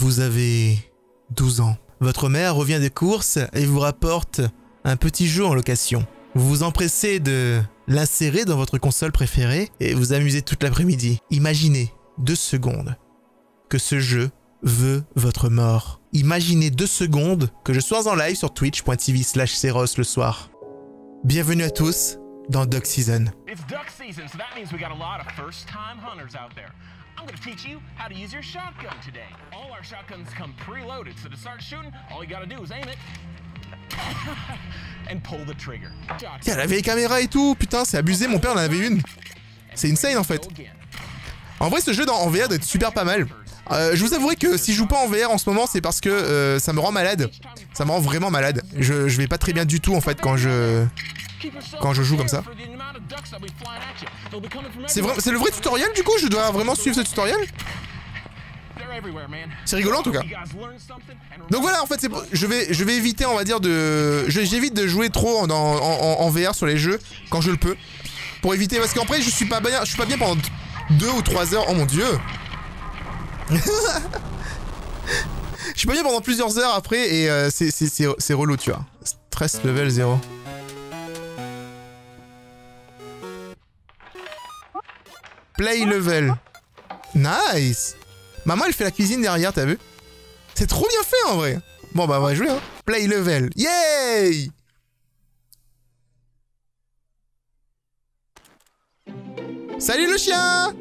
Vous avez 12 ans. Votre mère revient des courses et vous rapporte un petit jeu en location. Vous vous empressez de l'insérer dans votre console préférée et vous amusez toute l'après-midi. Imaginez 2 secondes que ce jeu veut votre mort. Imaginez 2 secondes que je sois en live sur Twitch.tv/Seroths le soir. Bienvenue à tous dans Duck Season. It's Duck Season, so that means we got a lot of first-time hunters out there. I'm going to teach you how to use your shotgun today. All our shotguns come preloaded, so to start shooting, all you got to do is aim it and pull the trigger. Tiens, elle avait les caméras et tout, putain, c'est abusé, mon père en avait une. C'est insane en fait. En vrai, ce jeu en VR doit être super pas mal. Je vous avouerai que si je joue pas en VR en ce moment, c'est parce que ça me rend malade. Ça me rend vraiment malade. Je vais pas très bien du tout en fait quand je joue comme ça. C'est le vrai tutoriel du coup? Je dois vraiment suivre ce tutoriel? C'est rigolo en tout cas. Donc voilà en fait, je vais éviter on va dire de... J'évite de jouer trop en VR sur les jeux quand je le peux. Pour éviter, parce qu'après je suis pas bien pendant 2 ou 3 heures. Oh mon dieu. Je suis pas bien pendant plusieurs heures après et c'est relou tu vois. Stress level 0. Play level. Nice. Maman elle fait la cuisine derrière, t'as vu? C'est trop bien fait en vrai. Bon bah on va jouer hein. Play level. Yay! Salut le chien!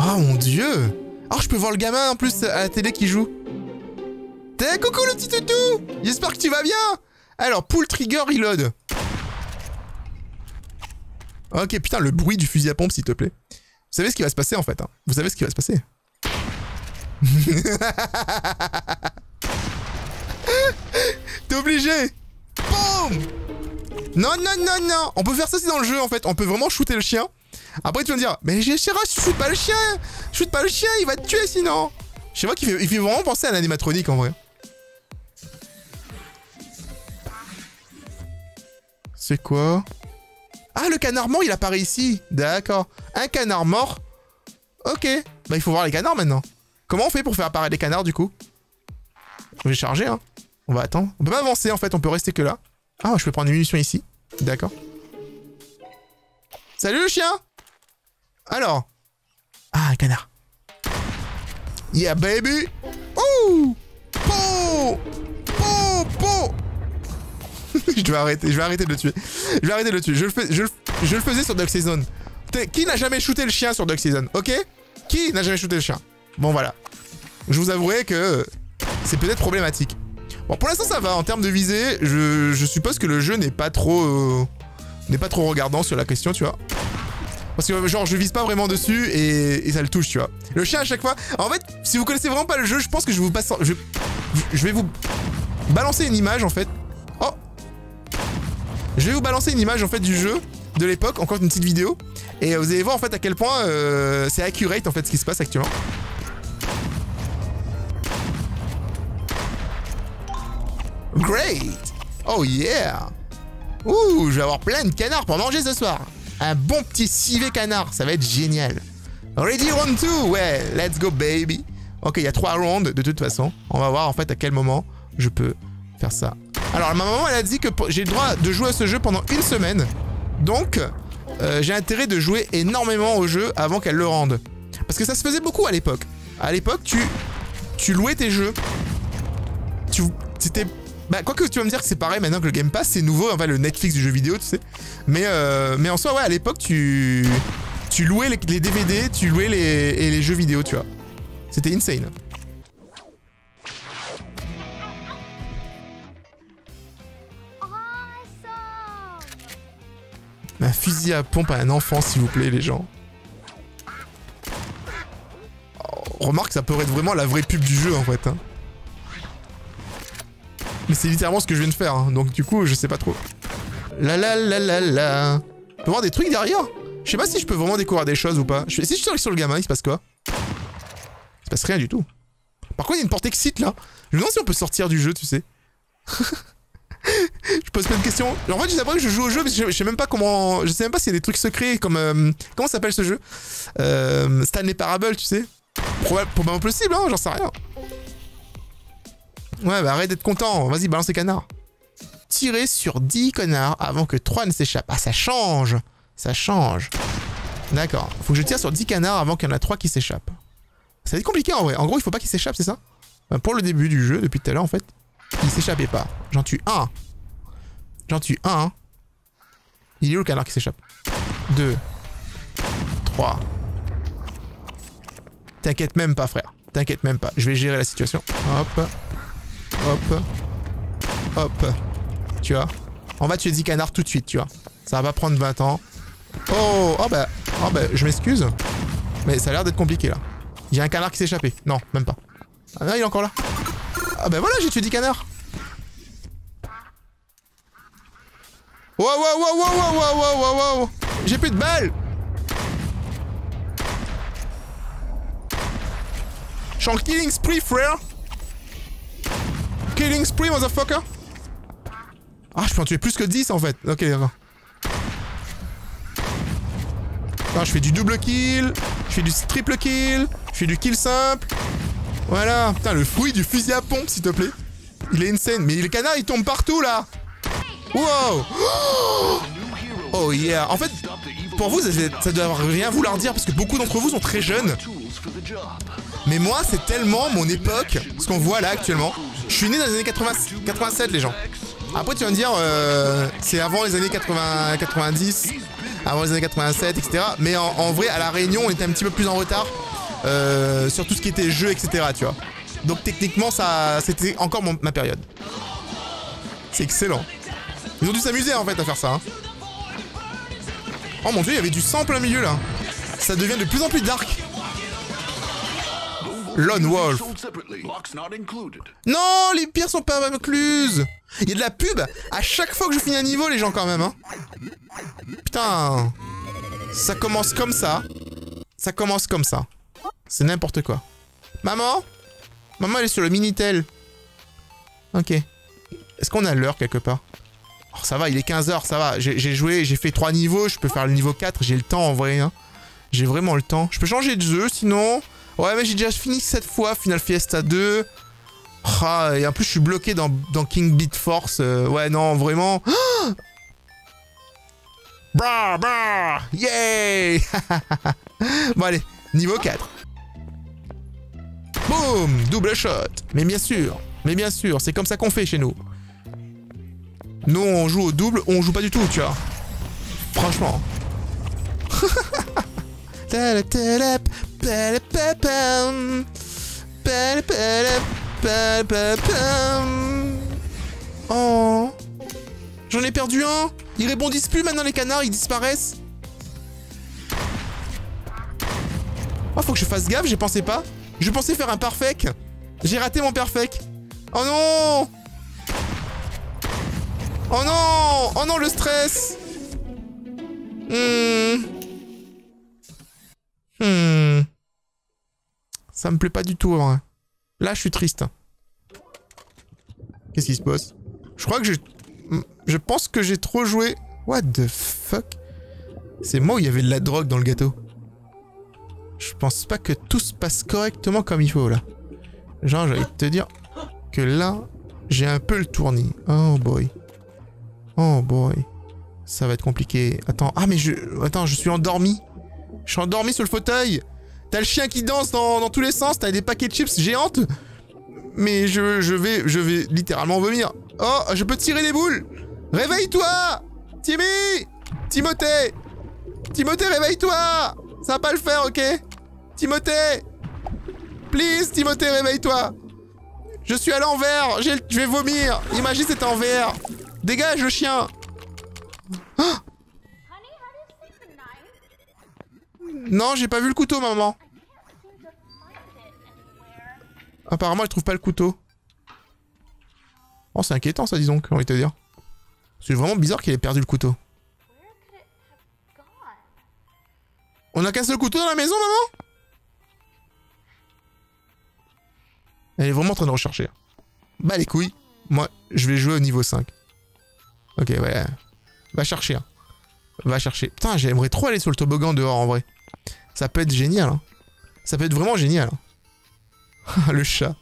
Oh mon dieu! Oh, je peux voir le gamin en plus à la télé qui joue. Coucou le petit toutou! J'espère que tu vas bien! Alors, pull trigger reload. Ok, putain, le bruit du fusil à pompe, s'il te plaît. Vous savez ce qui va se passer en fait, hein. Vous savez ce qui va se passer. T'es obligé! Boum! Non, non, non, non! On peut faire ça aussi dans le jeu en fait. On peut vraiment shooter le chien. Après tu vas me dire, mais Gérard, je shoot pas le chien! Je shoot pas le chien, il va te tuer sinon! Je sais pas qu'il fait vraiment penser à l'animatronique en vrai. C'est quoi? Ah, le canard mort, il apparaît ici! D'accord. Un canard mort? Ok. Bah il faut voir les canards maintenant. Comment on fait pour faire apparaître les canards du coup? Je vais charger hein. On va attendre. On peut pas avancer en fait, on peut rester que là. Ah, je peux prendre des munitions ici. D'accord. Salut le chien! Alors... Ah, un canard. Yeah, baby! Ouh! Po! Po! Po! Je vais arrêter de le tuer. Je le faisais sur Duck Season. Qui n'a jamais shooté le chien sur Duck Season? Ok? Qui n'a jamais shooté le chien? Bon, voilà. Je vous avouerai que c'est peut-être problématique. Bon, pour l'instant, ça va. En termes de visée, je suppose que le jeu n'est pas trop... n'est pas trop regardant sur la question, tu vois. Parce que genre je vise pas vraiment dessus et ça le touche, tu vois. Le chien à chaque fois... En fait, si vous connaissez vraiment pas le jeu, je pense que je vous passe... Je vais vous balancer une image, en fait. Oh! Je vais vous balancer une image, en fait, du jeu, de l'époque, encore une petite vidéo. Et vous allez voir, en fait, à quel point c'est accurate, en fait, ce qui se passe actuellement. Great! Oh yeah! Ouh, je vais avoir plein de canards pour manger ce soir. Un bon petit civet canard, ça va être génial. Ready round 2, ouais, let's go baby. Ok, il y a 3 rounds de toute façon. On va voir en fait à quel moment je peux faire ça. Alors ma maman elle a dit que j'ai le droit de jouer à ce jeu pendant 1 semaine. Donc j'ai intérêt de jouer énormément au jeu avant qu'elle le rende. Parce que ça se faisait beaucoup à l'époque. À l'époque tu louais tes jeux. C'était... Bah, quoique tu vas me dire que c'est pareil maintenant que le Game Pass, c'est nouveau, enfin le Netflix du jeu vidéo, tu sais. Mais en soi, ouais, à l'époque, tu louais les DVD, tu louais les jeux vidéo, tu vois. C'était insane. Awesome. Un fusil à pompe à un enfant, s'il vous plaît, les gens. Oh, remarque, ça pourrait être vraiment la vraie pub du jeu, en fait, hein. Mais c'est littéralement ce que je viens de faire, hein. Donc du coup, je sais pas trop. La la la la la... Je peux voir des trucs derrière? Je sais pas si je peux vraiment découvrir des choses ou pas. Si je suis sur le gamin, il se passe quoi? Il se passe rien du tout. Par contre, il y a une porte exit, là. Je me demande si on peut sortir du jeu, tu sais. Je pose plein de questions. En fait, je sais pas que je joue au jeu, mais je sais même pas comment... Je sais même pas s'il y a des trucs secrets, comme... Comment s'appelle ce jeu? Stanley Parable, tu sais. Probablement possible, hein, j'en sais rien. Ouais, bah arrête d'être content. Vas-y, balance les canards. Tirer sur 10 connards avant que 3 ne s'échappent. Ah, ça change. Ça change. D'accord. Faut que je tire sur 10 canards avant qu'il y en a 3 qui s'échappent. Ça va être compliqué en vrai. En gros, il faut pas qu'ils s'échappent, c'est ça? Ben, pour le début du jeu, depuis tout à l'heure, en fait, ils s'échappaient pas. J'en tue un. J'en tue un. Il est où le canard qui s'échappe? 2. 3. T'inquiète même pas, frère. T'inquiète même pas. Je vais gérer la situation. Hop. Hop. Hop. Tu vois? On va tuer 10 canards tout de suite, tu vois. Ça va pas prendre 20 ans. Oh, oh bah, je m'excuse. Mais ça a l'air d'être compliqué, là. Il y a un canard qui s'est échappé. Non, même pas. Ah non, il est encore là. Ah bah voilà, j'ai tué 10 canards. Wow. J'ai plus de balles. Je suis en killing spree, frère. Killing spree, motherfucker. Ah, je peux en tuer plus que 10, en fait. Ok, d'accord. Attends, je fais du double kill. Je fais du triple kill. Je fais du kill simple. Voilà. Putain, le fouille du fusil à pompe, s'il te plaît. Il est insane. Mais le canard, il tombe partout, là. Wow. Oh yeah. En fait, pour vous, ça doit rien vouloir dire parce que beaucoup d'entre vous sont très jeunes. Mais moi, c'est tellement mon époque, ce qu'on voit là actuellement. Je suis né dans les années 87, les gens. Après, tu vas me dire, c'est avant les années 90, avant les années 87, etc. Mais en vrai, à La Réunion, on était un petit peu plus en retard sur tout ce qui était jeu, etc. Tu vois. Donc techniquement, ça, c'était encore ma période. C'est excellent. Ils ont dû s'amuser en fait à faire ça. Hein. Oh mon dieu, il y avait du sang en plein milieu là. Ça devient de plus en plus dark. Lone Wolf. Non, les pierres sont pas incluses. Il y a de la pub à chaque fois que je finis un niveau, les gens, quand même. Hein. Putain. Ça commence comme ça. Ça commence comme ça. C'est n'importe quoi. Maman? Maman, elle est sur le Minitel. Ok. Est-ce qu'on a l'heure quelque part? Oh, ça va, il est 15h, ça va. J'ai joué, j'ai fait 3 niveaux, je peux faire le niveau 4, j'ai le temps en vrai. Hein. J'ai vraiment le temps. Je peux changer de jeu sinon. Ouais, mais j'ai déjà fini 7 fois Final Fiesta 2. Ah, et en plus, je suis bloqué dans King Beat Force. Ouais, non, vraiment. Ah bah, bah. Yay. Bon, allez, niveau 4. Boum, double shot. Mais bien sûr, c'est comme ça qu'on fait chez nous. Nous, on joue au double, on joue pas du tout, tu vois. Franchement. Oh. J'en ai perdu un. Ils rebondissent plus maintenant, les canards, ils disparaissent. Oh, faut que je fasse gaffe, j'y pensais pas. Je pensais faire un perfect. J'ai raté mon perfect. Oh non! Oh non! Oh non, le stress! Ça me plaît pas du tout, en vrai. Là, je suis triste. Qu'est-ce qui se passe? Je crois que je pense que j'ai trop joué. What the fuck? C'est moi où il y avait de la drogue dans le gâteau. Je pense pas que tout se passe correctement comme il faut, là. Genre, j'allais te dire que là, j'ai un peu le tournis. Oh boy. Oh boy, ça va être compliqué. Attends, ah mais attends, je suis endormi. Je suis endormi sur le fauteuil. T'as le chien qui danse dans tous les sens. T'as des paquets de chips géantes. Mais je vais littéralement vomir. Oh, je peux tirer des boules. Réveille-toi, Timmy, Timothée, Timothée, réveille-toi. Ça va pas le faire, ok? Timothée, please, Timothée, réveille-toi. Je suis à l'envers. Je vais vomir. Imagine c'est envers. Dégage le chien! Ah non, j'ai pas vu le couteau, maman. Apparemment, elle trouve pas le couteau. Oh, c'est inquiétant, ça, dis donc, j'ai envie de te dire. C'est vraiment bizarre qu'il ait perdu le couteau. On a cassé le couteau dans la maison, maman? Elle est vraiment en train de rechercher. Bah, les couilles. Moi, je vais jouer au niveau 5. Ok, ouais. Va chercher. Hein. Va chercher. Putain, j'aimerais trop aller sur le toboggan dehors, en vrai. Ça peut être génial. Hein. Ça peut être vraiment génial. Hein. Le chat.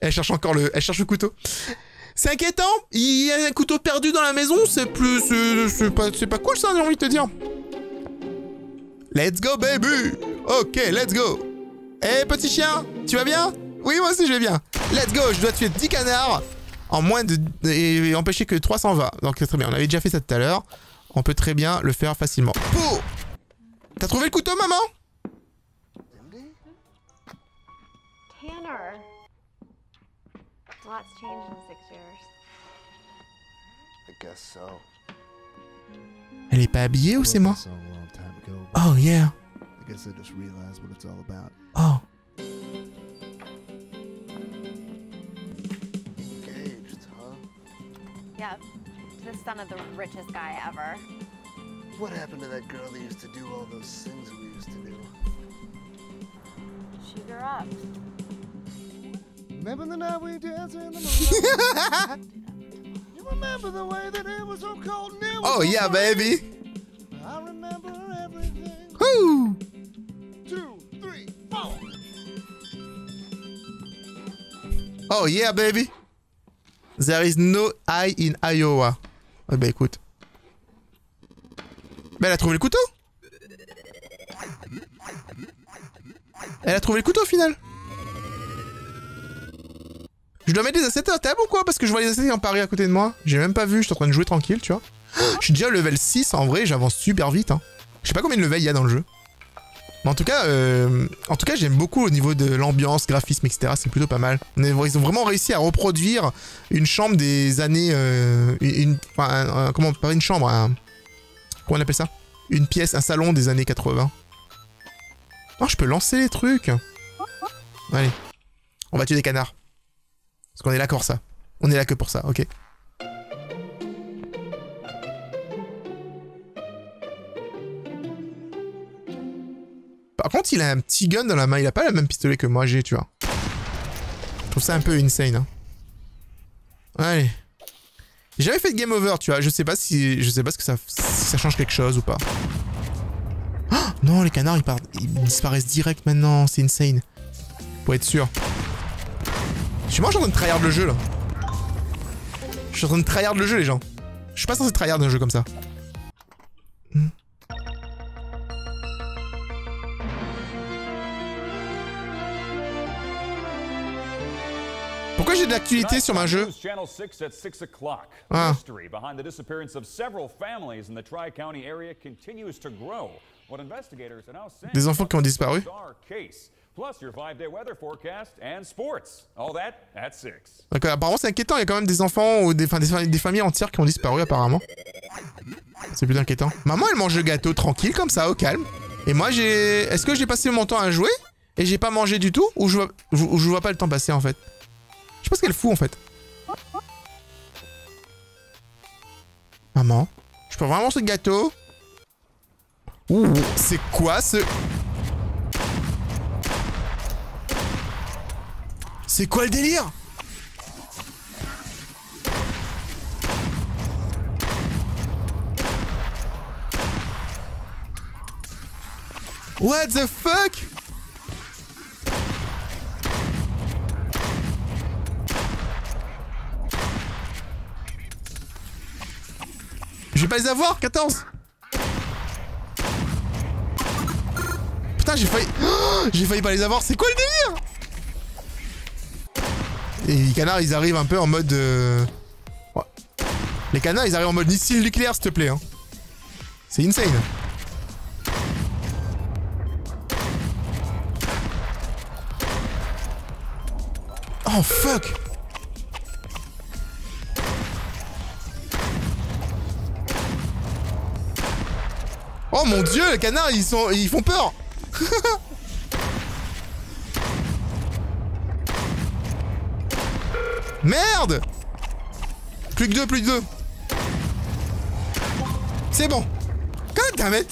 Elle cherche encore le... Elle cherche le couteau. C'est inquiétant. Il y a un couteau perdu dans la maison. C'est plus... c'est pas cool ça, j'ai envie de te dire. Let's go, baby. Ok, let's go. Eh, petit chien, tu vas bien? Oui, moi aussi, je vais bien. Let's go, je dois tuer 10 canards en moins de... et empêcher que 3 s'en va. Donc, très bien. On avait déjà fait ça tout à l'heure. On peut très bien le faire facilement. Pouh! T'as trouvé le couteau, maman? Tanner. Lots changed in 6 years. I guess so. Elle est pas habillée ou c'est moi? Oh yeah. I guess I just realized what it's all about. Oh. Engaged, huh? Yeah. The son of the richest guy ever. What happened to that girl that used to do all those things we used to do? She grew up. Remember the night we danced in the moonlight? You remember the way that it was so cold and it was oh, so yeah, bright? Baby. I remember everything. Woo! 2, 3, 4. Oh, yeah, baby. There is no eye in Iowa. Eh ben, écoute. Ben, elle a trouvé le couteau. Elle a trouvé le couteau au final. Je dois mettre les assets à table ou quoi? Parce que je vois les assets en pari à côté de moi. J'ai même pas vu, je suis en train de jouer tranquille, tu vois. Je suis déjà level 6, en vrai, j'avance super vite. Hein. Je sais pas combien de level il y a dans le jeu. Mais en tout cas j'aime beaucoup au niveau de l'ambiance, graphisme, etc. C'est plutôt pas mal. Ils ont vraiment réussi à reproduire une chambre des années... comment on peut parler une chambre un... Comment on appelle ça? Une pièce, un salon des années 80. Oh, je peux lancer les trucs. Allez. On va tuer des canards. Parce qu'on est là pour ça. On est là que pour ça, ok. Par contre, il a un petit gun dans la main. Il a pas le même pistolet que moi j'ai, tu vois. Je trouve ça un peu insane. Hein. Allez. J'ai jamais fait de game over, tu vois. Je sais pas si, si ça change quelque chose ou pas. Oh non, les canards, ils disparaissent direct maintenant. C'est insane. Pour être sûr. Je suis en train de tryhard le jeu là. Je suis en train de tryhard le jeu les gens. Je suis pas censé tryhard un jeu comme ça. Pourquoi j'ai de l'actualité sur ma jeu? Ah. Des enfants qui ont disparu. Donc apparemment c'est inquiétant, il y a quand même des enfants ou des familles entières qui ont disparu apparemment. C'est plutôt inquiétant. Maman elle mange le gâteau tranquille comme ça, au calme. Et moi j'ai... Est-ce que j'ai passé mon temps à jouer? Et j'ai pas mangé du tout? Ou je vois pas le temps passer en fait? Je pense qu'elle fout en fait. Maman, je peux vraiment ce gâteau? Ouh, c'est quoi ce... C'est quoi le délire? What the fuck? Je vais pas les avoir, 14. Putain, j'ai failli... Oh, j'ai failli pas les avoir, c'est quoi le délire? Et les canards, ils arrivent un peu en mode... Ouais. Les canards, ils arrivent en mode missile nucléaire, s'il te plaît. Hein. C'est insane. Oh, fuck. Oh, mon Dieu, les canards, ils font peur. Merde! Plus que 2, plus que 2. C'est bon. Goddammit!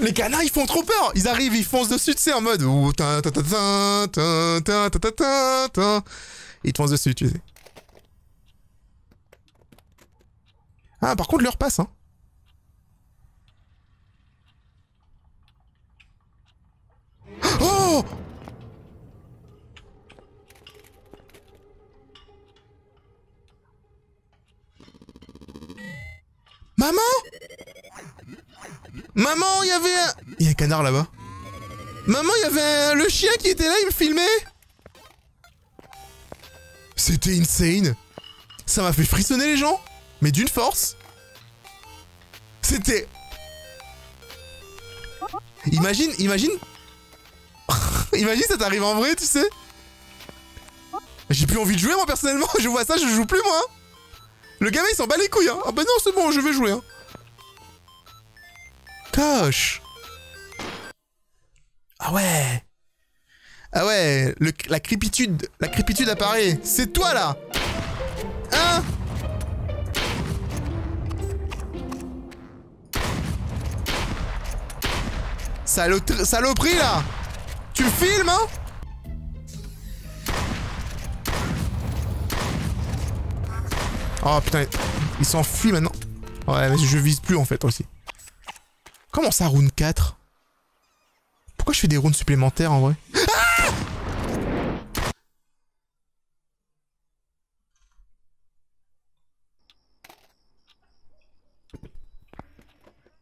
Les canards, ils font trop peur. Ils arrivent, ils foncent dessus, tu sais, en mode... Ils te foncent dessus, tu sais. Ah, par contre, l'heure passe, hein. Oh! Maman? Maman, il y avait un... Il y a un canard là-bas. Maman, il y avait un... le chien qui était là, il me filmait. C'était insane. Ça m'a fait frissonner les gens. Mais d'une force. C'était... Imagine... Imagine ça t'arrive en vrai, tu sais. J'ai plus envie de jouer, moi, personnellement. Je vois ça, je joue plus, moi. Le gamin, il s'en bat les couilles, hein. Ah bah non, c'est bon, je vais jouer, hein. Coche. Ah ouais. Ah ouais, la crépitude. La crépitude apparaît. C'est toi, là. Hein? Saloperie, là. Tu me filmes, hein? Oh putain, il s'enfuit maintenant. Ouais, mais je vise plus en fait aussi. Comment ça, round 4? Pourquoi je fais des rounds supplémentaires en vrai? Ah!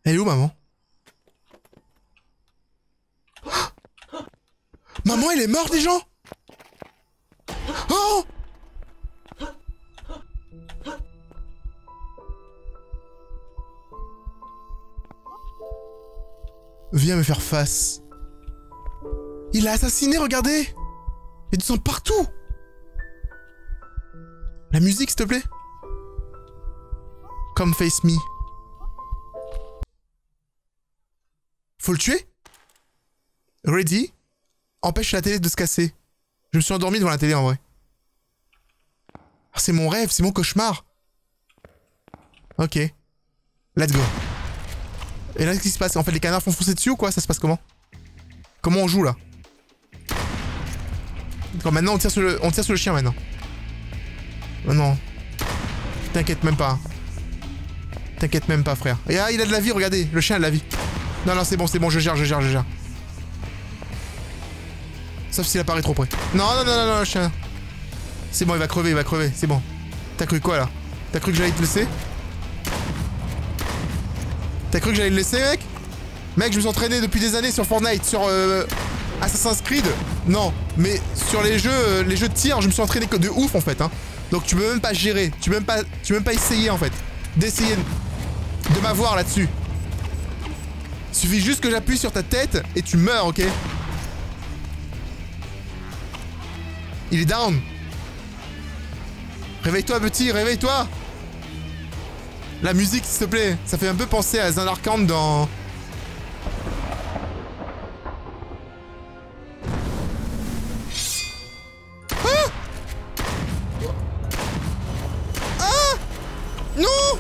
Elle est où, maman? Ah! Maman, elle est morte, les gens! Oh! Viens me faire face. Il l'a assassiné, regardez. Il y a du sang partout. La musique, s'il te plaît. Come face me. Faut le tuer. Ready. Empêche la télé de se casser. Je me suis endormi devant la télé, en vrai. C'est mon rêve, c'est mon cauchemar. Ok. Let's go. Et là, qu'est-ce qui se passe? En fait, les canards font foncer dessus ou quoi? Ça se passe comment? Comment on joue, là? D'accord, maintenant, on tire sur le chien, maintenant. Oh non. T'inquiète même pas. T'inquiète même pas, frère. Et ah, il a de la vie, regardez. Le chien a de la vie. Non, non, c'est bon, je gère. Sauf s'il apparaît trop près. Non, le chien. C'est bon, il va crever, c'est bon. T'as cru quoi, là? T'as cru que j'allais te laisser? T'as cru que j'allais le laisser, mec? Mec, je me suis entraîné depuis des années sur Fortnite, sur Assassin's Creed. Non, mais sur les jeux de tir, je me suis entraîné que de ouf, en fait. Hein. Donc tu peux même pas gérer, tu peux même pas essayer, en fait. D'essayer de m'avoir là-dessus. Il suffit juste que j'appuie sur ta tête et tu meurs, ok? Il est down. Réveille-toi, petit, réveille-toi. La musique, s'il te plaît, ça fait un peu penser à Zanarkand dans... Ah! Ah! Non!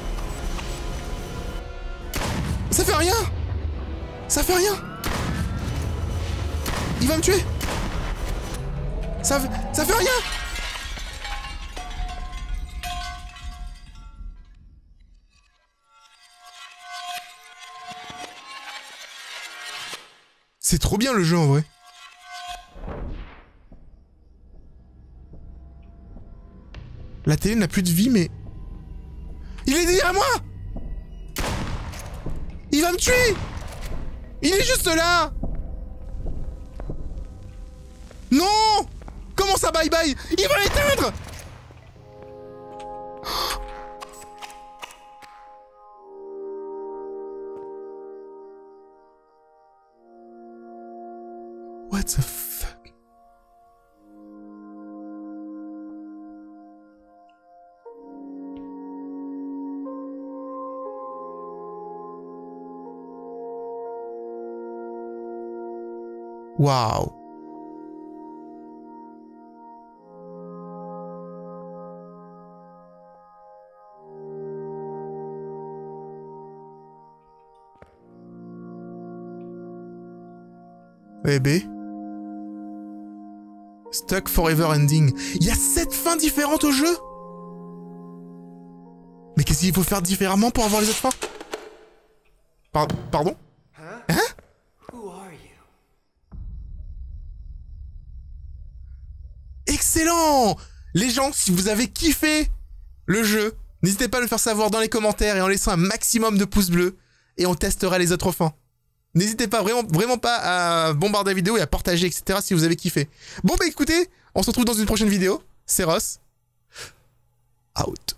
Ça fait rien! Il va me tuer! Ça fait rien! C'est trop bien le jeu en vrai. La télé n'a plus de vie mais... Il est derrière moi! Il va me tuer! Il est juste là! Non! Comment ça bye bye? Il va l'éteindre! What the fuck? Wow. Bébé. Stuck Forever Ending. Il y a 7 fins différentes au jeu? Mais qu'est-ce qu'il faut faire différemment pour avoir les autres fins? Pardon? Hein? Excellent! Les gens, si vous avez kiffé le jeu, N'hésitez pas à le faire savoir dans les commentaires et en laissant un maximum de pouces bleus. Et on testera les autres fins. N'hésitez pas, vraiment pas à bombarder la vidéo et à partager, etc. si vous avez kiffé. Bon bah écoutez, on se retrouve dans une prochaine vidéo. Seroths, out.